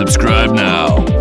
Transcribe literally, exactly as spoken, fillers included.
Subscribe now.